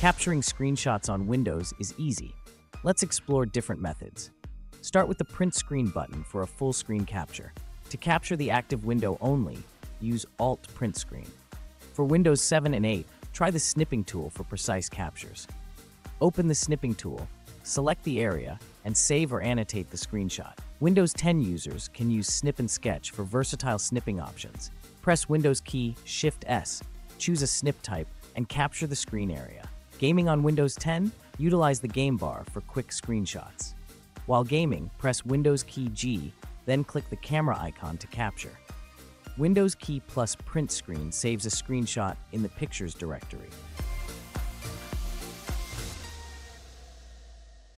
Capturing screenshots on Windows is easy. Let's explore different methods. Start with the Print Screen button for a full screen capture. To capture the active window only, use Alt Print Screen. For Windows 7 and 8, try the Snipping Tool for precise captures. Open the Snipping Tool, select the area, and save or annotate the screenshot. Windows 10 users can use Snip and Sketch for versatile snipping options. Press Windows key Shift-S, choose a snip type, and capture the screen area. Gaming on Windows 10? Utilize the Game Bar for quick screenshots. While gaming, press Windows key G, then click the camera icon to capture. Windows key plus Print Screen saves a screenshot in the Pictures directory.